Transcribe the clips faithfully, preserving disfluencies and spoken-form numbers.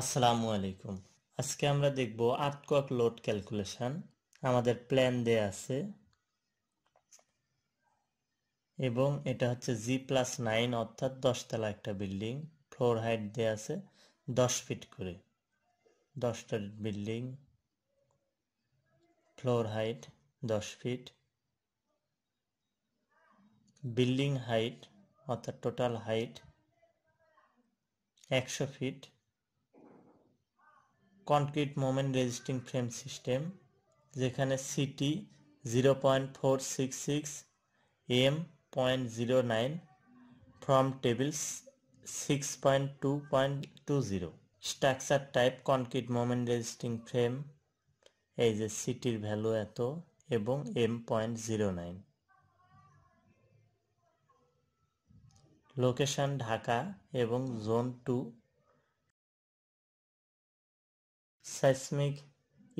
আসসালামু আলাইকুম। আজকে আমরা দেখব আর্থক্যক লোড ক্যালকুলেশন। আমাদের প্ল্যান দেয়া আছে এবং এটা হচ্ছে জি প্লাস নাইন, অর্থাৎ দশতলা একটা বিল্ডিং। ফ্লোর হাইট দেয়া আছে দশ ফিট করে, দশটা বিল্ডিং, ফ্লোর হাইট দশ ফিট, বিল্ডিং হাইট অর্থাৎ টোটাল হাইট একশো feet, concrete moment resisting frame system, যেখানে CT zero point four six six, M point zero nine, from tables six point two point two zero, structure type concrete moment resisting frame, এই যে সিটির value এত এবং M point zero nine, location Dhaka এবং zone two, seismic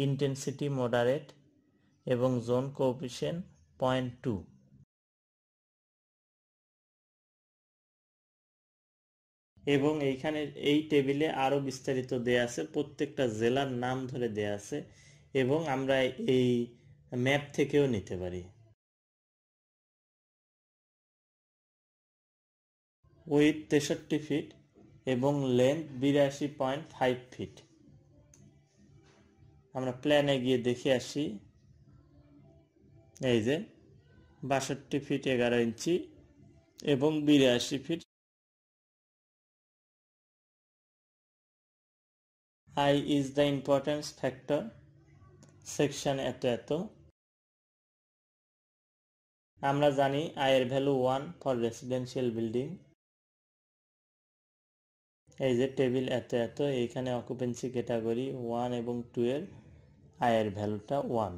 intensity moderate এবং zone coefficient point two. এবং এইখানে এই টেবিলে আরও বিস্তারিত দেয়া আছে, প্রত্যেকটা জেলার নাম ধরে দেয়া আছে এবং আমরা এই ম্যাপ থেকেও নিতে পারি। উইথ তেষট্টি ফিট এবং লেন্থ বিরাশি পয়েন্ট ফাইভ ফিট। আমরা প্ল্যানে গিয়ে দেখে আসি, এই যে বাষট্টি ফিট এগারো ইঞ্চি এবং বিরাশি feet. I is the importance factor, section এত এত। আমরা জানি আয়ের value one for residential building. এই যে টেবিল এত এত, এইখানে অকুপেন্সি ক্যাটাগরি ওয়ান এবং টু এর আয়ের ভ্যালুটা one.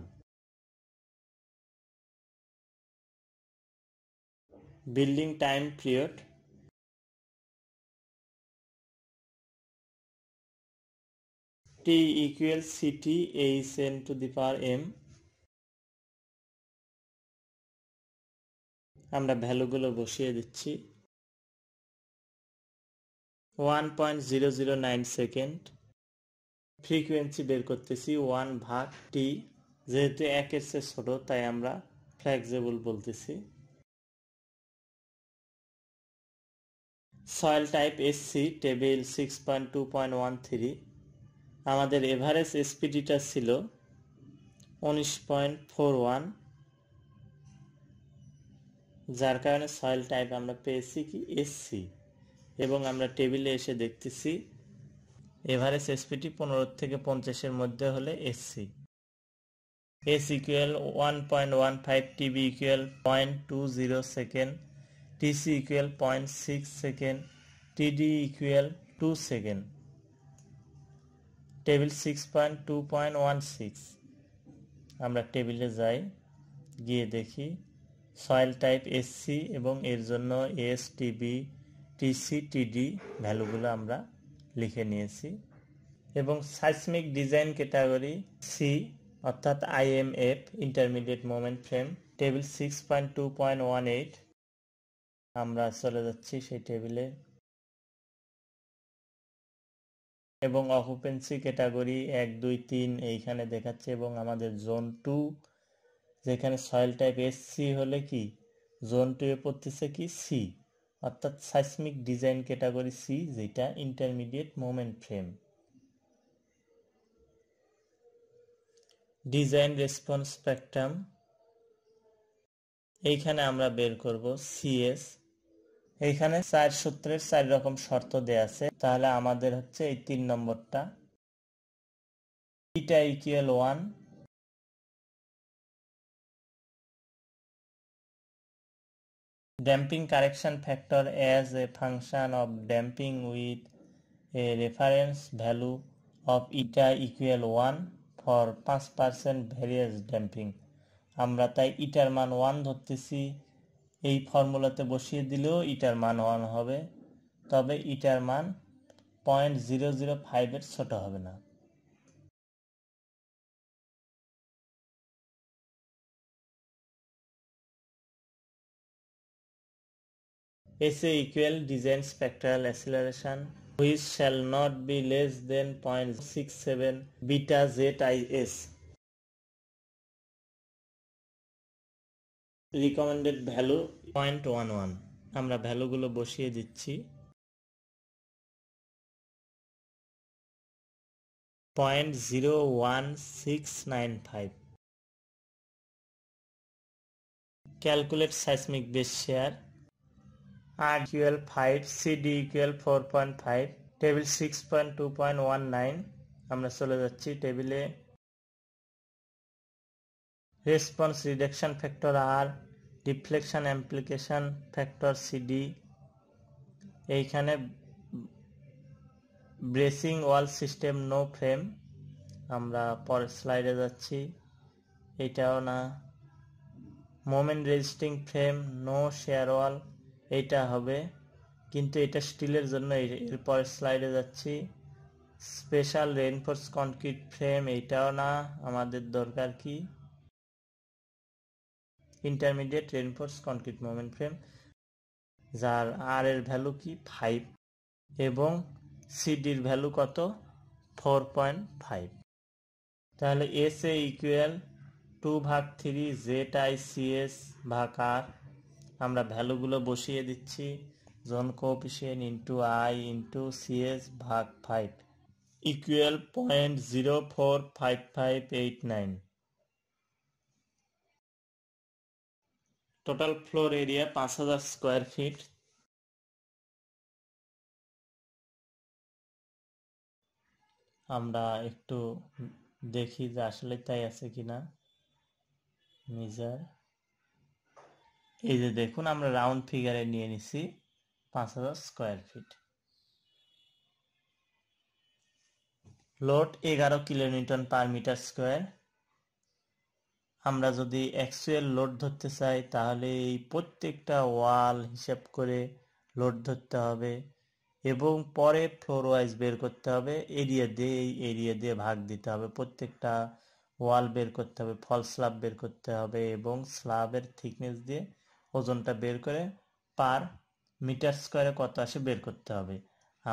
Building time period, T equal CT H N to the power M. আমরা ভ্যালুগুলো বসিয়ে দিচ্ছি। One point zero zero nine second, frequency বের করতেছি ওয়ান ভাগ টি, যেহেতু একের চেয়ে ছোট তাই আমরা ফ্লেক্সিবল বলতেছি। Soil type SC, table six point two point one three. আমাদের এভারেজ এসপিডিটা ছিল উনিশ পয়েন্ট ফোর ওয়ান, যার কারণে সয়েল টাইপ আমরা পেয়েছি কি এসসি। এবং আমরা টেবিলে এসে দেখতেছি এভারেজ এসপিটি পনেরো থেকে পঞ্চাশের মধ্যে হলে SC. S equal one point one five, TB equal point two zero second, TC equal point six second, TD equal two second, table six point two point one six. আমরা টেবিলে যাই, গিয়ে দেখি সয়েল টাইপ এসসি এবং এর জন্য S, TB, TC, টিডি ভ্যালুগুলো আমরা লিখে নিয়েছি। এবং সাইসমিক ডিজাইন ক্যাটাগরি সি, অর্থাৎ IMF intermediate moment frame, table six point two point one eight. আমরা চলে যাচ্ছি সেই টেবিলে। এবং অকুপেন্সি ক্যাটাগরি এক দুই তিন এইখানে দেখাচ্ছে এবং আমাদের জোন টু, যেখানে সয়েল টাইপ এস সি হলে কি জোন টু এ পড়তেছে কি সি, অর্থাৎ সাইসমিক ডিজাইন ক্যাটাগরি সি, যেটা intermediate moment frame. Design response spectrum, এইখানে আমরা বের করব সিএস। এইখানে চার সূত্রের চার রকম শর্ত দেয়া আছে, তাহলে আমাদের হচ্ছে এই তিন নম্বরটা। Eta equal one, damping correction factor as a function of damping with a reference value of eta equal one for five percent various damping. আমরা তাই ইটার মান ওয়ান ধরতেছি। এই ফর্মুলাতে বসিয়ে দিলেও ইটার মান ওয়ান হবে, তবে ইটার মান পয়েন্ট জিরো জিরো ফাইভের ছোট হবে না। S A equal design spectral acceleration, which shall not be less than zero point six seven beta Z I S. Recommended value zero point one one. আমরা ভ্যালু গুলো বসিয়ে দিচ্ছি। zero point zero one six nine five. Calculate seismic base shear. R equal five, C D equal four point five, table six point two point one nine. আমরা চলে যাচ্ছি টেবিলে। Response reduction factor R, deflection amplification factor C D. এইখানে bracing wall system no frame. আমরা পরের স্লাইডে যাচ্ছি, এটাও না। Moment resisting frame no shear wall, এটা হবে, কিন্তু এটা স্টিলের জন্য এর পরের স্লাইডে যাচ্ছি। স্পেশাল রেইনফোর্স কনক্রিট ফ্রেম, এটাও না। আমাদের দরকার কি? Intermediate reinforce concrete moment frame, যার আর এর ভ্যালু কি ফাইভ এবং সিডির ভ্যালু কত ফোর পয়েন্ট ফাইভ। তাহলে এস এ ইকুয়াল টু ভাগ three Z I C S ভাগ আর। আমরা ভ্যালুগুলো বসিয়ে দিচ্ছি। Zone coefficient into I into CS ভাগ five equal point zero four five five eight nine. Total floor area পাঁচ হাজার স্কোয়ার ফিট। আমরা একটু দেখি যে আসলে তাই আছে কিনা। মিজার এই যে দেখুন, আমরা রাউন্ড ফিগারে নিয়ে নিছি পাঁচ হাজার স্কোয়ার ফিট। লোড এগারো কিলোনিউটন পার মিটার স্কোয়ার। আমরা যদি অ্যাকচুয়াল লোড ধরতে চাই তাহলে এই প্রত্যেকটা ওয়াল হিসাব করে লোড ধরতে হবে এবং পরে ফ্লোর ওয়াইজ বের করতে হবে। এরিয়া দিয়ে এই এরিয়া দিয়ে ভাগ দিতে হবে, প্রত্যেকটা ওয়াল বের করতে হবে, ফল স্ল্যাব বের করতে হবে এবং স্ল্যাবের থিকনেস দিয়ে ওজনটা বের করে পার মিটার স্কোয়ারে কত আসে বের করতে হবে।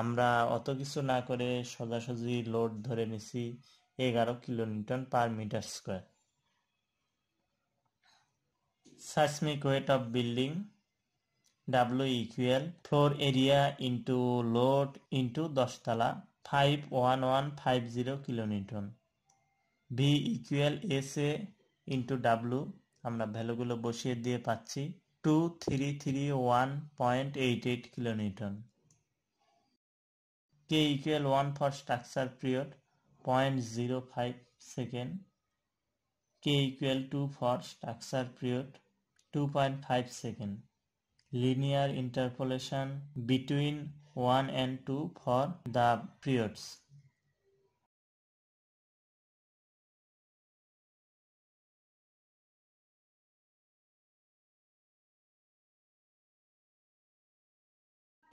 আমরা অত কিছু না করে সোজাসুজি লোড ধরে নিছি এগারো kilonewton per metre square. seismic weight of building W equal floor area into load into দশতলা five one one five zero kilonewton. B equal S A into W, আমরা ভ্যালুগুলো বসিয়ে দিয়ে পাচ্ছি two three three one point eight eight kilonewton. K equal one for structure period zero point zero five second, K equal two for structure period two point five seconds. Linear interpolation between one and two for the periods.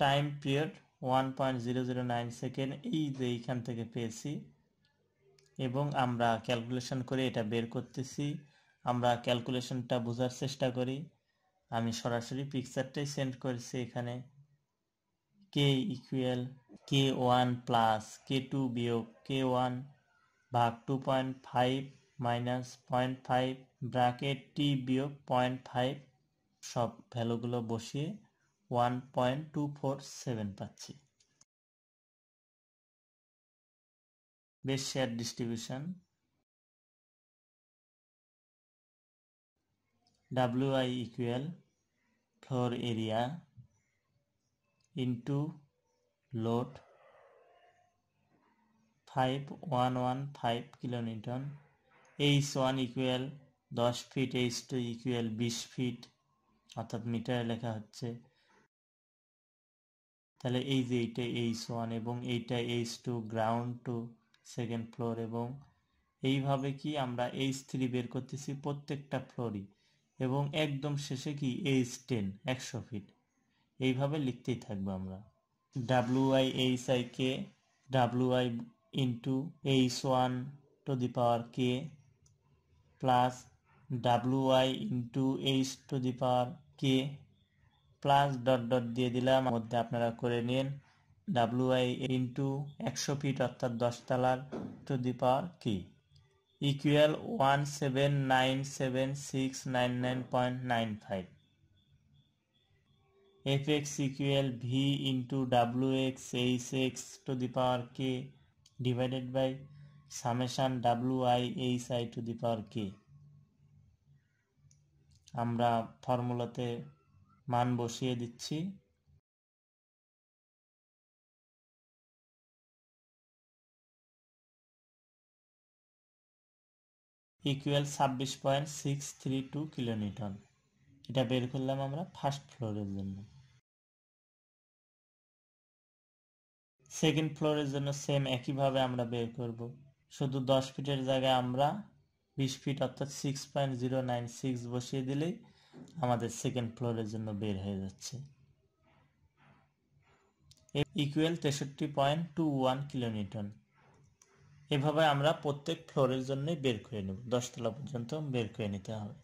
Time period one point zero zero nine second, এই যে এইখান থেকে পেয়েছি এবং আমরা calculation করে এটা বের করতেছি। আমরা ক্যালকুলেশনটা বোঝার চেষ্টা করি। আমি সরাসরি পিকচারটাই সেন্ড করেছি এখানে। K equal K one plus K two বিয়োগ কে ওয়ান ভাগ two point five minus point five bracket T বিয়োগ পয়েন্ট ফাইভ, সব ভ্যালুগুলো বসিয়ে one point two four seven পাচ্ছি। Base shear distribution W I equal floor area into load five one one five kilonewton, H one equal ten feet, H two equal twenty feet, অর্থাৎ মিটারে লেখা হচ্ছে। তাহলে এই যে এইটা H one এবং এইটা H two ground to second floor এবং এইভাবে কি আমরা H three বের করতেছি প্রত্যেকটা ফ্লোরই এবং একদম শেষে কি H ten একশো ফিট। এইভাবে লিখতেই থাকবো আমরা। WI H I K WI into H one to the power K plus WI into H two the power K plus dot dot দিয়ে দিলাম, মধ্যে আপনারা করে নিন ডাব্লুআই ইন্টু একশো ফিট অর্থাৎ দশ তলার two the power K equal one seven nine seven six nine nine point nine five. F X equal V into W X H X to the power K divided by summation W I H I to the power K. আমরা ফর্মুলাতে মান বসিয়ে দিচ্ছি। Equal ছাব্বিশ point six three two kilonewton. এটা বের করলাম আমরা ফার্স্ট ফ্লোরের জন্য। সেকেন্ড ফ্লোরের জন্য সেম একইভাবে আমরা বের করব। শুধু দশ ফিটের জায়গায় আমরা বিশ ফিট অর্থাৎ six point zero nine six বসিয়ে দিলেই আমাদের সেকেন্ড ফ্লোরের জন্য বের হয়ে যাচ্ছে। ইকুয়াল তেষট্টি পয়েন্ট টু ওয়ান কিলোনিউটন। এভাবে আমরা প্রত্যেক ফ্লোরের জন্য বের করে নেব, দশতলা পর্যন্ত বের করে নিতে হবে।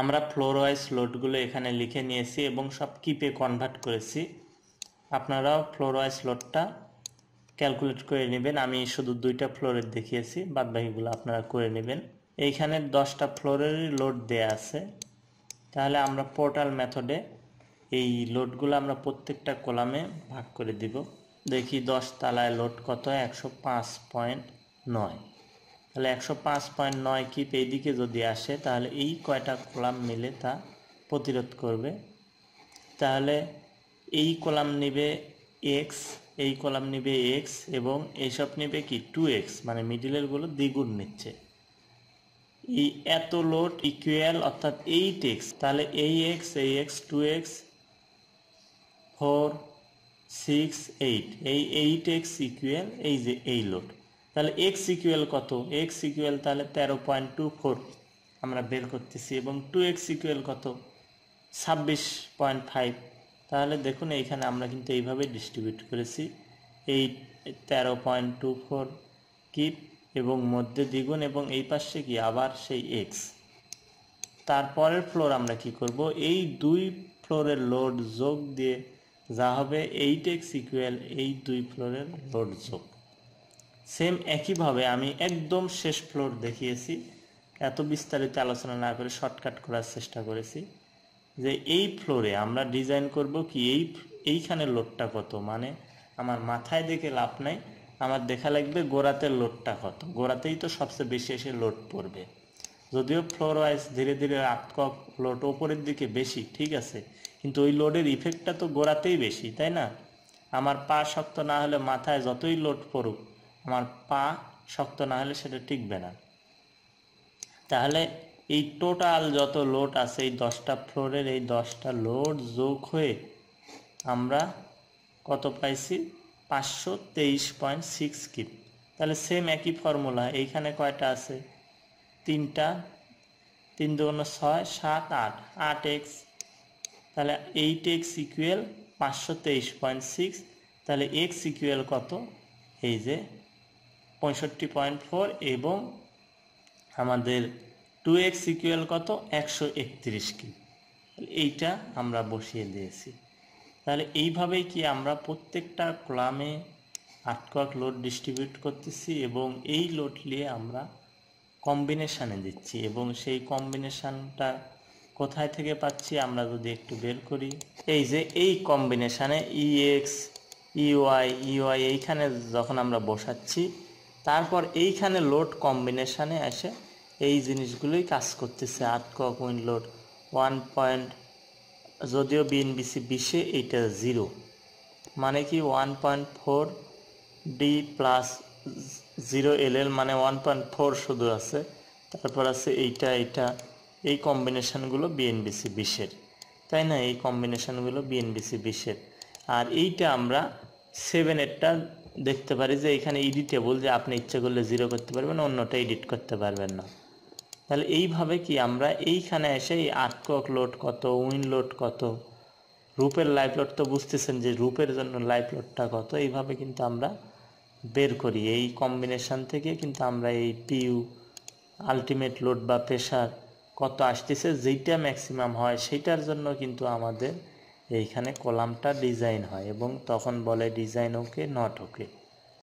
আমরা ফ্লোর ওয়াইজ লোডগুলো এখানে লিখে নিয়েছি এবং সব কিপে কনভার্ট করেছি। আপনারাও ফ্লোর ওয়াইজ লোডটা ক্যালকুলেট করে নেবেন। আমি শুধু দুইটা ফ্লোরের দেখিয়েছি, বাদবাকিগুলো আপনারা করে নেবেন। এইখানে দশটা ফ্লোরেরই লোড দেয়া আছে। তাহলে আমরা পোর্টাল মেথডে এই লোডগুলো আমরা প্রত্যেকটা কলামে ভাগ করে দিব। দেখি দশ তলায় লোড কত, একশো পাঁচ পয়েন্ট নয়। তাহলে একশো পাঁচ পয়েন্ট নয় কিপ এইদিকে যদি আসে তাহলে এই কয়টা কলাম মিলে তা প্রতিরোধ করবে। তাহলে এই কলাম নেবে এক্স, এই কলাম নেবে এক্স এবং এইসব নেবে কি টু এক্স, মানে মিডিলেরগুলো দ্বিগুণ নিচ্ছে। এই এত লোড ইকুয়াল অর্থাৎ এইট এক্স। তাহলে এই এক্স এই X two X four six eight, এই এইট এক্স ইকুয়াল এই যে এই লোড। তাহলে এক্স ইকুয়াল কত, এক্স ইকুয়াল তাহলে তেরো পয়েন্ট টু ফোর আমরা বের করতেছি এবং টু এক্স ইকুয়াল কত, ছাব্বিশ পয়েন্ট ফাইভ। তাহলে দেখুন এইখানে আমরা কিন্তু এইভাবে ডিস্ট্রিবিউট করেছি, এই তেরো পয়েন্ট টু ফোর কিপ এবং মধ্যে দ্বিগুণ এবং এই পাশে কি আবার সেই এক্স। তারপরের ফ্লোর আমরা কি করব, এই দুই ফ্লোরের লোড যোগ দিয়ে যা হবে এইট এক্স ইকুয়াল এই দুই ফ্লোরের লোড যোগ। সেম একইভাবে আমি একদম শেষ ফ্লোর দেখিয়েছি, এত বিস্তারিত আলোচনা না করে শর্টকাট করার চেষ্টা করেছি। যে এই ফ্লোরে আমরা ডিজাইন করব কি এই এইখানে লোডটা কত, মানে আমার মাথায় দেখে লাভ নাই, আমার দেখা লাগবে গোড়াতে লোডটা কত, গোড়াতেই তো সবচেয়ে বেশি এসে লোড পড়বে। যদিও ফ্লোর ওয়াইজ ধীরে ধীরে আটকক লোড ওপরের দিকে বেশি, ঠিক আছে, কিন্তু ওই লোডের ইফেক্টটা তো গোড়াতেই বেশি, তাই না? আমার পা শক্ত না হলে মাথায় যতই লোড পড়ুক আমার পা শক্ত না হলে সেটা টিকবে না। তাহলে এই টোটাল যত লোড আছে এই দশটা ফ্লোরের এই দশটা লোড যোগ হয়ে আমরা কত পাইছি, পাঁচশো তেইশ পয়েন্ট সিক্স কিপ। তাহলে সেম একই ফর্মুলা, এইখানে কয়টা আছে, তিনটা, তিন দুগুণ ছয় সাত আট, আট এক্স। তাহলে এইট এক্স ইকুয়াল পাঁচশো তেইশ পয়েন্ট সিক্স। তাহলে এক্স ইকুয়াল কত, এই যে পঁয়ষট্টি পয়েন্ট ফোর এবং আমাদের টু এক্স ইকুয়াল কত, একশো একত্রিশ কিপ। এইটা আমরা বসিয়ে দিয়েছি। তাহলে এইভাবেই কি আমরা প্রত্যেকটা কলামে আটকক লোড ডিস্ট্রিবিউট করতেছি এবং এই লোড নিয়ে আমরা কম্বিনেশানে দিচ্ছি। এবং সেই কম্বিনেশানটা কোথায় থেকে পাচ্ছি আমরা যদি একটু বের করি, এই যে এই কম্বিনেশানে ই এক্স ইউআই ইউআই এইখানে যখন আমরা বসাচ্ছি তারপর এইখানে লোড কম্বিনেশানে আসে এই জিনিসগুলোই কাজ করতেছে। আটকক উইন লোড ওয়ান পয়েন্ট, যদিও বিএনবিসি বিশে এইটা জিরো, মানে কি one point four D plus zero L L, মানে ওয়ান পয়েন্ট ফোর শুধু আছে, তারপর আছে এইটা এইটা, এই কম্বিনেশানগুলো বিএনবিসি বিশের, তাই না? এই কম্বিনেশানগুলো বিএনবিসি বিশের। আর এইটা আমরা সেভেনেরটা দেখতে পারি যে এখানে এডিটেবল, যে আপনি ইচ্ছা করলে জিরো করতে পারবেন, অন্যটা এডিট করতে পারবেন না। তাহলে এইভাবে কি আমরা এইখানে এসে এই আটকক লোড কত, উইন লোড কত, রূপের লাইফ লোড তো বুঝতেছেন যে রূপের জন্য লাইফ লোডটা কত, এইভাবে কিন্তু আমরা বের করি। এই কম্বিনেশান থেকে কিন্তু আমরা এই পিইউ আলটিমেট লোড বা প্রেশার কত আসতেছে যেইটা ম্যাক্সিমাম হয় সেইটার জন্য কিন্তু আমাদের এইখানে কলামটা ডিজাইন হয় এবং তখন বলে ডিজাইন ওকে নট ওকে।